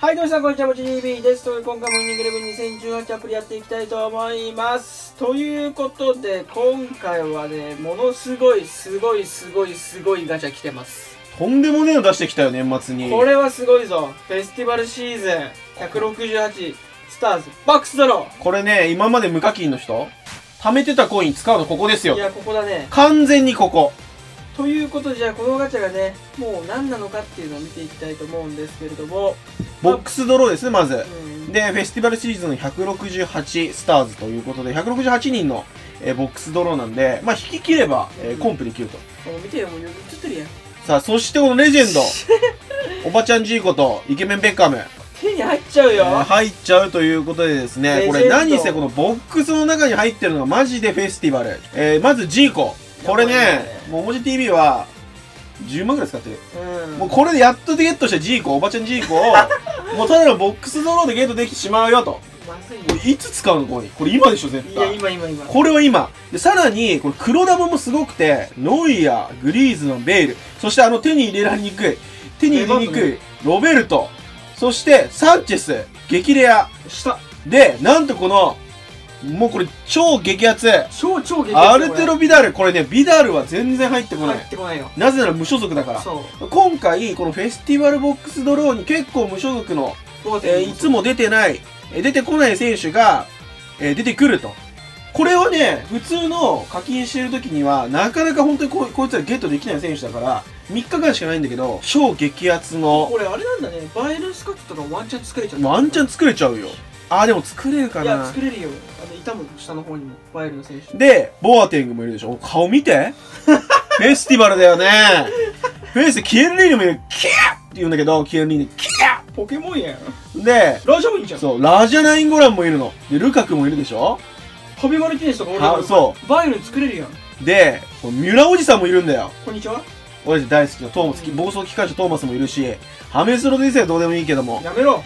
はい、どうも皆さん、こんにちは、もち TV です。という今回もイニングレブン2018アプリやっていきたいと思います。ということで、今回はね、ものすごい、すごいガチャ来てます。とんでもねえの出してきたよ、年末に。これはすごいぞ。フェスティバルシーズン168、スターズ、バックスだろ。これね、今まで無課金の人、貯めてたコイン使うのここですよ。いや、ここだね。完全にここ。ということで、じゃあこのガチャがね、もう何なのかっていうのを見ていきたいと思うんですけれども、ボックスドローですね、まず。で、フェスティバルシーズン168スターズということで、168人のボックスドローなんで、まあ、引き切ればコンプできると。見てよ、もう言っちゃってるやん。さあ、そしてこのレジェンド、おばちゃんジーコとイケメンベッカム。手に入っちゃうよ。入っちゃうということでですね、これ何せこのボックスの中に入ってるのがマジでフェスティバル。まずジーコ。これね、もうもち TV は10万ぐらい使ってる。もうこれでやっとゲットしたジーコ、おばちゃんジーコを、もうただのボックスドローでゲットできてしまうよと。いつ使うのこれ。これ今でしょ、絶対。いや、今。これは今。で、さらに、これ黒玉もすごくて、ノイアー、グリーズのベール、そして手に入れにくい、ロベルト、そしてサンチェス、激レア。で、なんとこの、もうこれ超激アツ。アルテロ・ビダル。これね、ビダルは全然入ってこない。よ。なぜなら無所属だから。今回、このフェスティバルボックスドローに結構無所属の、いつも出てない、出てこない選手が、出てくると。これはね、普通の課金してる時には、なかなか本当にこいつはゲットできない選手だから、3日間しかないんだけど、超激アツの。これあれなんだね、バイルスカットとかワンチャン作れちゃう。ワンチャン作れちゃうよ。あー、でも作れるかな。いや、作れるよ。いたもん、下の方にも、バイルの選手。で、ボアテングもいるでしょ。顔見てフェスティバルだよね。フェスでキエルリーニもいる。キャーって言うんだけど、キエルリーニ、キャーポケモンやん。で、ラジャもいいじゃん。そう、ラジャナインゴランもいるの。で、ルカクもいるでしょ。ハビマルティネスとか俺もそう。バイル作れるやん。で、ミュラおじさんもいるんだよ。こんにちは。俺大好きなトーマス、暴走機関車トーマスもいるし、ハメスロディセはどうでもいいけども。やめろ。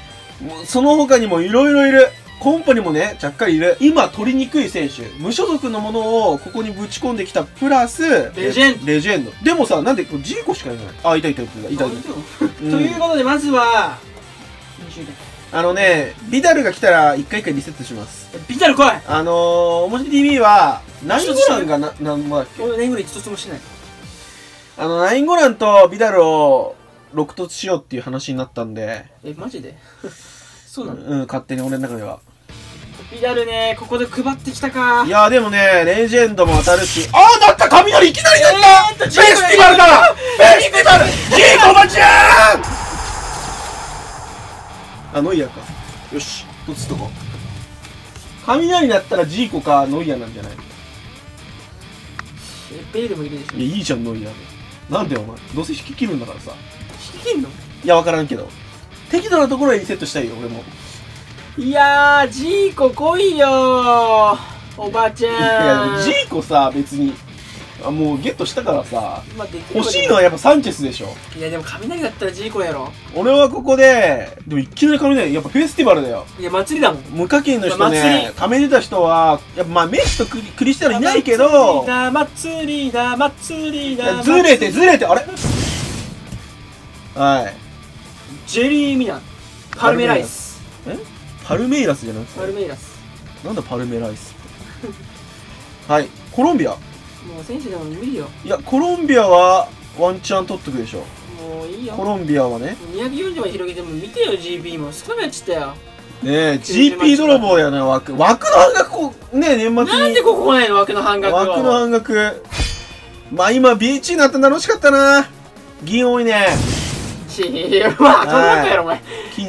その他にもいろいろいる。コンパにもね、ちゃっかりいる。今取りにくい選手。無所属のものをここにぶち込んできた。プラス、レジェンド。でもさ、なんで、ジーコしかいない。あ、いた。ということで、まずは、あのね、ビダルが来たら一回一回リセットします。ビダル来い。おもち TV は、ナインゴランが何もだっけ。俺ナインゴラン一つもしてない。ナインゴランとビダルを、6突しようっていう話になったんで。え、マジでそうなの。うん、勝手に俺の中では。ビダルね、ここで配ってきたか。いや、でもね、レジェンドも当たるし。ああ、なった雷いきなりなった。フェスティバルだ。フェスティバルジーコバちゃん。あ、ノイアか。よし、どっちとこ雷だったらジーコかノイアなんじゃない。ベールもいるでしょ。いや、いいじゃん、ノイアで。なんでお前、どうせ引き切るんだからさ。できんの？いや、わからんけど。適度なところへリセットしたいよ、俺も。いやー、ジーコ来いよー、おばちゃん。いや、ジーコさ、別に、もうゲットしたからさ、欲しいのはやっぱサンチェスでしょ。いや、でも雷だったらジーコやろ。俺はここで、でもいきなり雷、やっぱフェスティバルだよ。いや、祭りだもん。無課金の人ね、貯めてた人は、やっぱまあ、メッシとクリスタルいないけど、祭りだ。ずれて、あれはい。ジェリー・ミナン、パルメライス。え？パルメイラスじゃなくて。パルメイラス。なんだパルメライスって。はい。コロンビア。もう選手でも無理よ。いや、コロンビアはワンチャン取っとくでしょ。もういいよ。コロンビアはね。240枚広げても見てよ、GP も。少なくなっちゃったよ。ねえ、GP 泥棒だよね、枠。枠の半額、こう、ねえ、年末に。なんでここ来ないの、枠の半額は。枠の半額。まあ今、BH になったの楽しかったな。銀多いね。キニ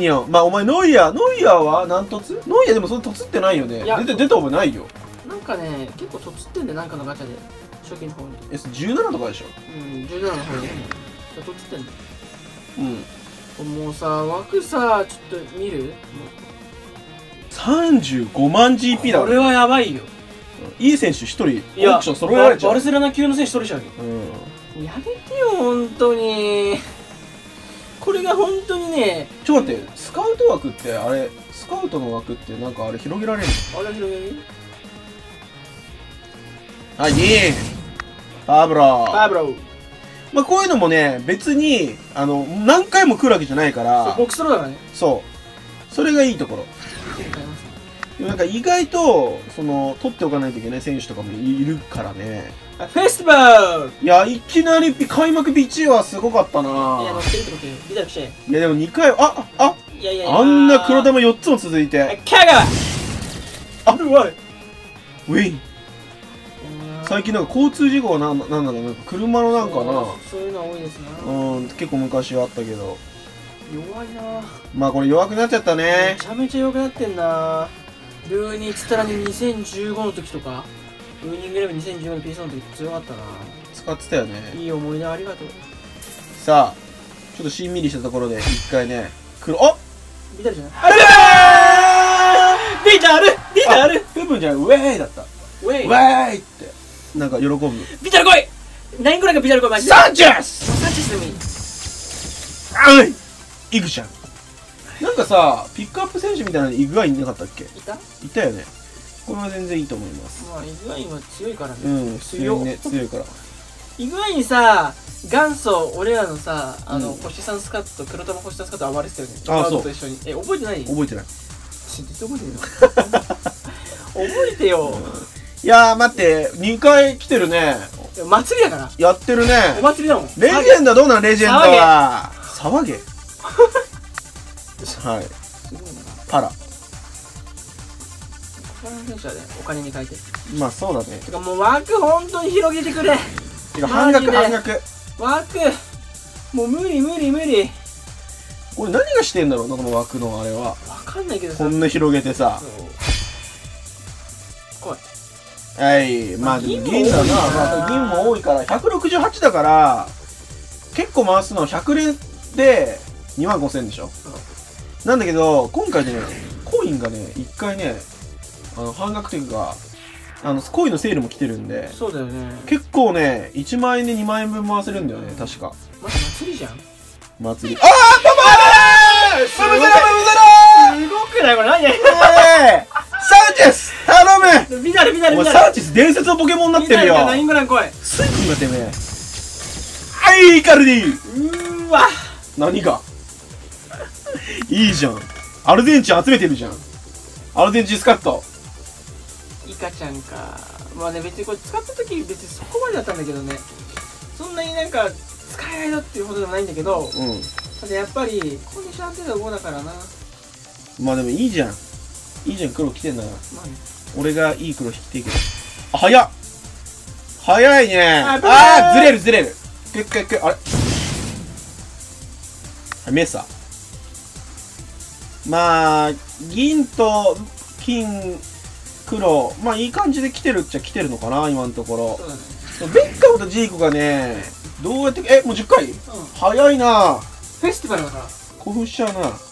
オン。まあお前ノイアーは何凸？ノイアーでもそんな凸ってないよね。出た覚えないよ。なんかね、結構凸ってんで、なんかのガチャで初期の方に。17とかでしょ。うん、17の方に。凸ってんだ。うん。もうさ、枠さ、ちょっと見る？35万 GP だ。これはやばいよ。いい選手1人、オークション揃えられちゃう。バルセロナ級の選手取れちゃうよ。うん。やめてよ、本当に。これが本当にね、ちょっと待って、スカウト枠ってあれ、スカウトの枠ってなんかあれ広げられるの？あれ広げる？はい、パブロ。まあこういうのもね、別に何回も来るわけじゃないから。ボックスローだからね。そう。それがいいところ。でもなんか意外とその取っておかないといけない選手とかもいるからね。フェスティバル、いやいきなり開幕日1位はすごかったな。いや乗っていいと思ってビタビタして。いやでも2回あああんな黒玉4つも続いてキャガあるわいウィン。最近なんか交通事故はなんなんだろう、なんか車のなんかな、そういうの多いですね。うん、結構昔はあったけど弱いな。まあこれ弱くなっちゃったね。めちゃめちゃ弱くなってんな。ルーニーつったらね、2015の時とかウィニングレベル2015の PS の時強かったな。使ってたよね。いい思い出ありがとう。さあちょっとしんみりしたところで一回ね黒あっビタルじゃない、あれービタルビタル部分じゃないウェイだった。ウェイウェイってなんか喜ぶ。ビタル来い。何ぐらいかビタル来いマジで。サンチェスサンチェスでもいい。あいイグちゃんなんかさ、ピックアップ選手みたいなイグアインなかったっけ。いたいたよね。これは全然いいと思います。まあイグアインは強いからね。うん強いね、強いからイグアインさ、元祖俺らのさ、あの星さんスカット、黒玉星さんスカット暴れてたよね。ああそう、え、覚えてない。覚えてない。全然覚えてるよ。覚えてよ。いやー待って、2回来てるね。祭りだからやってるね。お祭りだもん。レジェンドどうなん。レジェンドは騒げ。はい、パラこの選手はね、お金に変えて。まあそうだね。てかもう枠本当に広げてくれ。てか半額半額枠もう無理無理無理。これ何がしてんだろうなこの枠のあれは。分かんないけどさ、こんな広げてさ。来い。はい、まあ銀だな。銀も多いから168だから結構回すの。100連で25,000でしょ。なんだけど今回ねコインがね1回ね半額というかコインのセールも来てるんで。そうだよね。結構ね1万円で2万円分回せるんだよね確か。まず祭りじゃん。祭り。ああパパーブブゼロブブゼロすごくないこれ。何やサンチェス頼む。ビダルビダルビダル。サンチェス伝説のポケモンになってるよ。ナイングラン来い。スイ君がてめえ。はいカルディ。うーわ何がいいじゃん。アルゼンチン集めてるじゃん。アルゼンチンスカットイカちゃんか。まあね別にこれ使った時別にそこまでだったんだけどね、そんなになんか使えないだっていうほどでもないんだけど、うん、ただやっぱりコンディション安定度5だからな。まあでもいいじゃんいいじゃん黒来てんだな、ね、俺がいい黒引きていけど。あ早っ早いね。あーずれるずれる。クックックあれメサ。まあ銀と金黒まあいい感じで来てるっちゃ来てるのかな今のところ。ベッカムとジーコがねどうやってえもう10回、うん、早いな。フェスティバルだから興奮しちゃうな。フ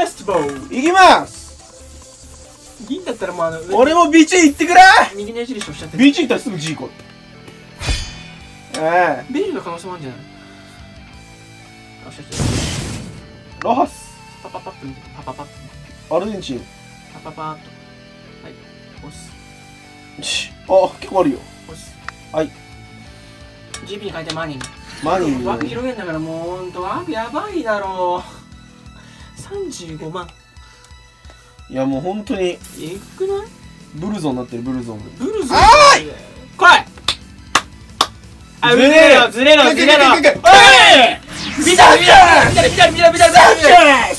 ェスティバルいきます。銀だったらもう俺もビチ行ってくれ。右の矢印押しちゃってビチ行ったらすぐジーコ。ベリーの可能性もあるんじゃない。ロハスパパパッと見てパパパッとアルゼンチンパパパッとはい押す。あ結構あるよ。押すはい GP に変えてマニンマニン枠広げんだからもうほんと枠やばいだろう。35万。いやもうほんとにえぐくない。ブルゾンになってるブルゾンブルゾン。あーい来い。あずれろずれろずれろおいビタルビタルビタルビタルビタルビタルビタル。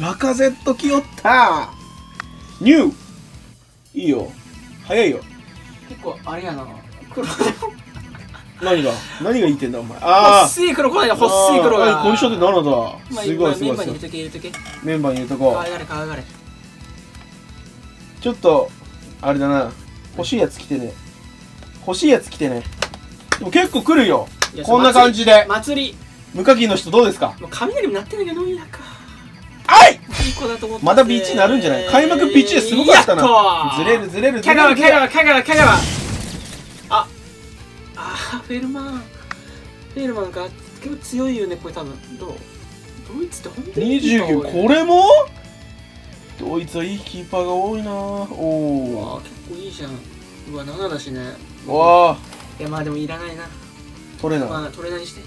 ラカゼット来よったニューいいよ早いよ。結構あれやな黒何が何が言ってんだお前。ああ欲しい黒来ないな。欲しい黒がコンディションって7だすごいすごい。メンバーに入れとけ入れとけメンバーに入れとこう。かわいがれかわいがれ。ちょっとあれだな欲しいやつ来てね欲しいやつ来てね。でも結構来るよこんな感じで。祭り無課金の人どうですか。雷も鳴ってんだけどいいなかあいい子だと思って。またビーチになるんじゃない。開幕ビーチですごかったな。ずれるずれるずれる。キャガワキャガワキャガワキャガワ。ああフェルマンフェルマンが結構強いよねこれ多分。どうドイツって本当に29これもドイツはいいキーパーが多いな。おお結構いいじゃん。うわ7だしね。わあいやまあでもいらないな。取れないまあ取れないにして。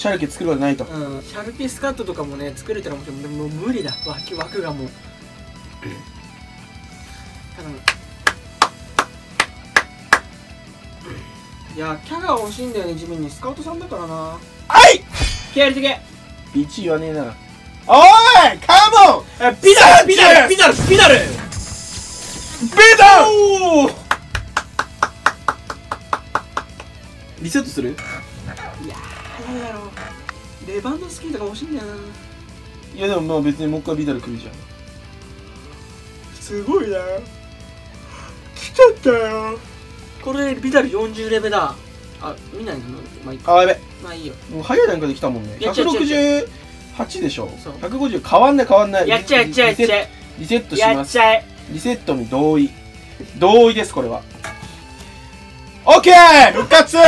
シャルキ作るわけないと、うん、シャルキスカートとかもね作れたらもちろん、でも無理だ、枠がもう、うん、頼む。いやキャラ欲しいんだよね、地味にスカウトさんだからな。あい気合入れてけ。ピチ言わねえなら。おいカモンピダルピダルピダルピダルリセットする。いやーどうだろう、レバンドスキーとか欲しいんだよな。いやでもまあ別にもう一回ビダル来るじゃん。すごいな、来ちゃったよ。これビダル40レベだ。あ、見ないの。まあいい。あ、やべ。まあいいよ。もう早い段階で来たもんね。168でしょ。150変わんない。やっちゃえやっちゃえやっちゃえ。リセットします。やっちゃえ。リセットに同意。同意ですこれは。オッケー復活。鳴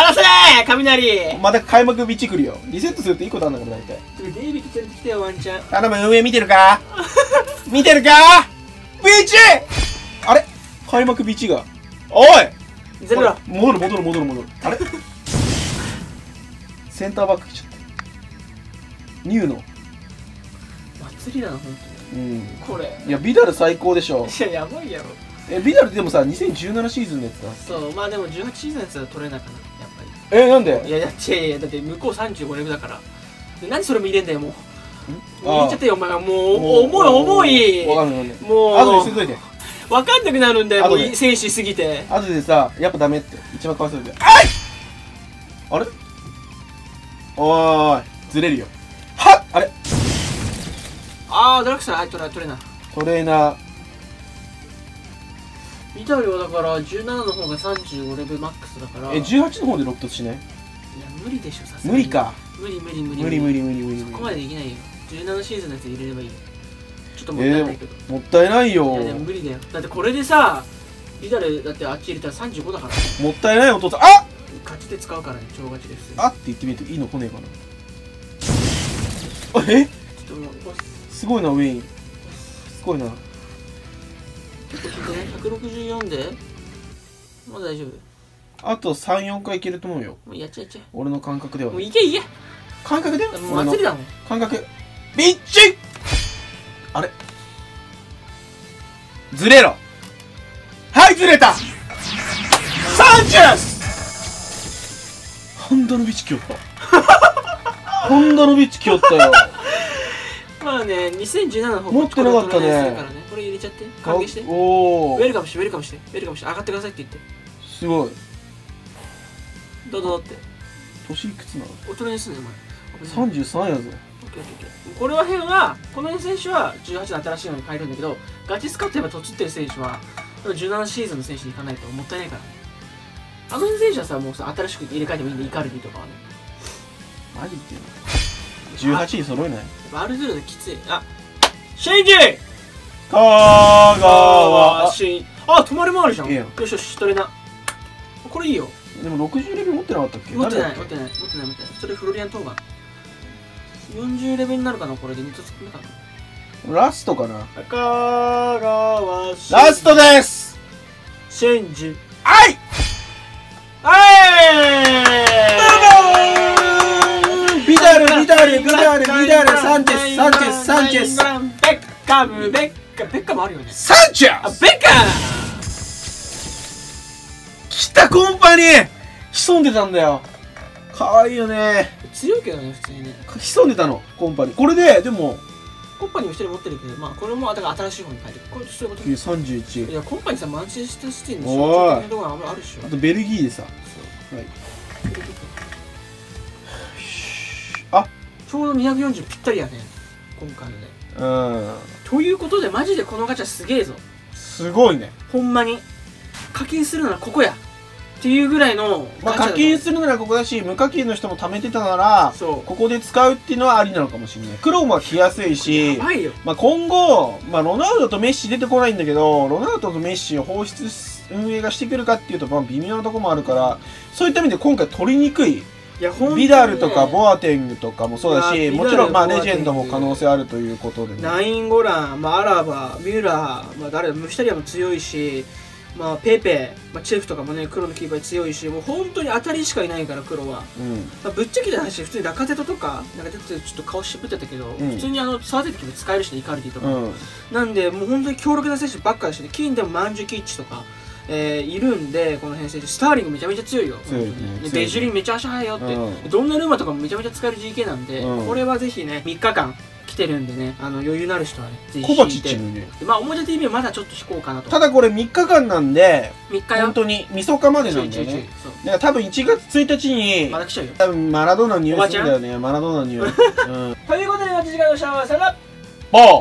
らせー雷。また開幕ビッチ来るよ。リセットするといいことあるんだから大体。デイビキ連れてきてよワンちゃん。頼む、上見てるか。見てるか。ビッチ。あれ開幕ビッチが。おいゼロだ。戻る。あれセンターバック来ちゃった。ニューの。祭りだな、本当に。うん。これ。いや、ビダル最高でしょ。いや、やばいやろ。え、ビダルでもさ、2017シーズンのやつだ。そう、まあでも18シーズンのやつは取れなかった、やっぱり。なんで？いや、いや、だって向こう35レベルだから。何それも入れんだよ、もう。入れちゃってよ、お前は。もう、重い。わかんない。もう。あと見せといて。わかんなくなるんだよ、もう選手すぎて。あとでさ、やっぱダメって、一番かわいそうで。あれおーい、ずれるよ。はっあれドラクサー、トレーナー。ビダルはだから、17の方が35レベルマックスだから。18の方で6突しない？いや、無理でしょ、さすがに。無理か。無理。そこまでできないよ。17シーズンのやつ入れればいいよ。ちょっともったいないけど、もったいないよ。いやでも無理だよ、だってこれでさビダルだってあっち入れたら35だから。もったいないお父さん。あっ勝ちで使うからね、超勝ちです。あって言ってみるといいの来ねえかな。あえちょっともうすごいな、ウェインすごいな。結構引いてね、164でもう大丈夫。あと34回いけると思うよ。もうやっちゃえ俺の感覚では。もういけ感覚ではもう祭りだもん、感覚。ビッチあれずれろ。はいずれた。サンチェスホンダのビッチ来よったホンダのビッチ来よったよ。まあね、2017の方持ってなかったね。これ入れちゃって歓迎して。おおウェルカムしてウェルカムしてウェルカムして上がってくださいって言って。すごいどうって年いくつなの。大人にすんねお前。33やぞ。これは辺は、この選手は18の新しいのに変えるんだけど、ガチスカットやっぱとちってる選手は17シーズンの選手に行かないともったいないからね。あの選手はさ、もうさ新しく入れ替えてもいいんで、イカルディとかはね。マジっていうの18に揃えない。バルドゥルできつい。あシンジ香川慎。あ止まり回るじゃん。よしよしトレーナーこれいいよ。でも60レベル持ってなかったっけ。持ってない。それフロリアン・トーガン40レベルになるかな。これで2つ作るかな。ラストかな。香川慎ラストです。シンジあいあいビダルサンチェスベッカムあるよね。サンチェスベッカム来た。コンパニー潜んでたんだよ。かわいいよね。強いけどね普通にね。潜んでたのコンパニー。これででもコンパニーも1人持ってるけど、まあこれもだから新しい方に変えてこれそういうこと。31。いやコンパニーさマンチェスターシティの所長のところがあるっしょ。あとベルギーでさ。そうはい。あちょうど240ぴったりやね今回のね。ということでマジでこのガチャすげえぞ。すごいね。ほんまに課金するならここや。っていうぐらいの、まあ課金するならここだし、無課金の人も貯めてたならここで使うっていうのはありなのかもしれない。クロームは来やすいし、まあ今後、まあ、ロナウドとメッシ出てこないんだけど、ロナウドとメッシを放出運営がしてくるかっていうと、まあ、微妙なところもあるから、そういった意味で今回取りにくい。いやね、ビダルとかボアテングとかもそうだし、もちろんまあレジェンドも可能性あるということで、ね、ナインゴラン、まあ、アラバミューラー、まあ、ムヒタリアも強いし、まあ、ペーペー、まあ、チェフとかもね黒のキーパー強いし、もう本当に当たりしかいないから黒は、うんまあ、ぶっちゃけた話普通にラカゼトとかちょっと顔渋ってたけど、うん、普通に触ってたけど使えるし、ね、イカルディとか、うん、なんでもう本当に強力な選手ばっかりして、ね、金でもマンジュキッチとか、いるんで、この辺選手スターリングめちゃめちゃ強いよ、ベジュリンめちゃ足速いよって、うん、どんなルーマとかもめちゃめちゃ使える GK なんで、うん、これはぜひね3日間来てるんでね、余裕のある人はね、ぜひコバチッチもね、まあおもちゃ TV はまだちょっと引こうかなと。ただこれ3日間なんで、本当にみそかまでなんでね。だから多分1月1日に、まだ来ちゃうよ。多分マラドーナの匂いするんだよね、マラドーナの匂い。ということで、また次回のシャワーさんが、ボー。